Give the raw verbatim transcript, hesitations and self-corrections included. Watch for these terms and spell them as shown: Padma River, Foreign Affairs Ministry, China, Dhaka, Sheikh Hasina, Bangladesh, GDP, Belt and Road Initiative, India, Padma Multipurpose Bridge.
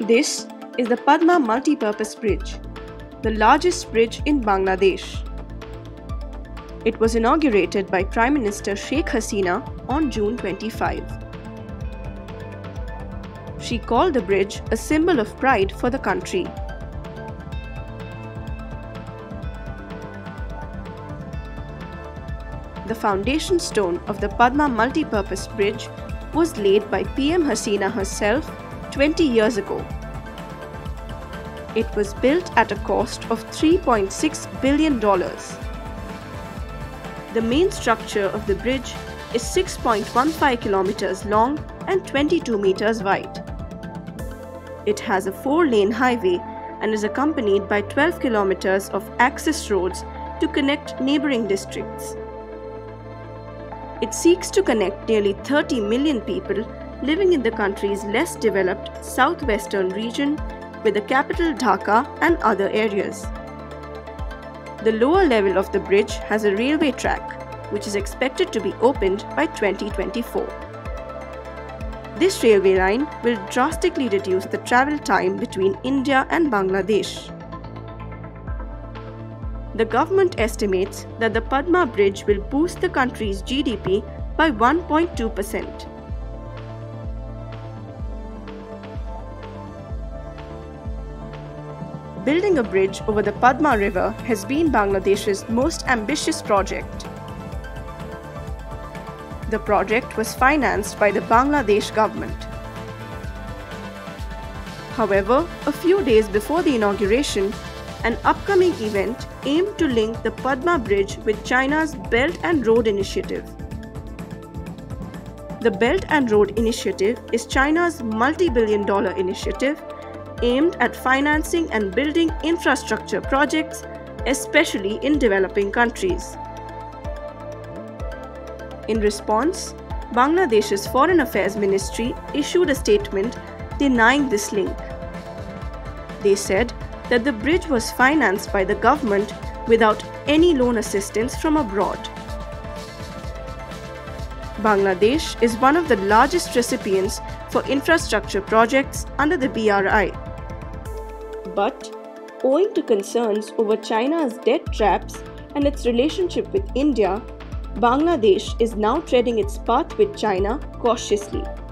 This is the Padma Multipurpose Bridge, the largest bridge in Bangladesh. It was inaugurated by Prime Minister Sheikh Hasina on June twenty-fifth. She called the bridge a symbol of pride for the country. The foundation stone of the Padma Multipurpose Bridge was laid by P M Hasina herself twenty years ago. It was built at a cost of three point six billion dollars. The main structure of the bridge is six point one five kilometers long and twenty-two meters wide. It has a four-lane highway and is accompanied by twelve kilometers of access roads to connect neighboring districts. It seeks to connect nearly thirty million people living in the country's less developed southwestern region with the capital Dhaka and other areas. The lower level of the bridge has a railway track, which is expected to be opened by twenty twenty-four. This railway line will drastically reduce the travel time between India and Bangladesh. The government estimates that the Padma Bridge will boost the country's G D P by one point two percent. Building a bridge over the Padma River has been Bangladesh's most ambitious project. The project was financed by the Bangladesh government. However, a few days before the inauguration, an upcoming event aimed to link the Padma Bridge with China's Belt and Road Initiative. The Belt and Road Initiative is China's multi-billion dollar initiative aimed at financing and building infrastructure projects, especially in developing countries. In response, Bangladesh's Foreign Affairs Ministry issued a statement denying this link. They said that the bridge was financed by the government without any loan assistance from abroad. Bangladesh is one of the largest recipients for infrastructure projects under the B R I. But, owing to concerns over China's debt traps and its relationship with India, Bangladesh is now treading its path with China cautiously.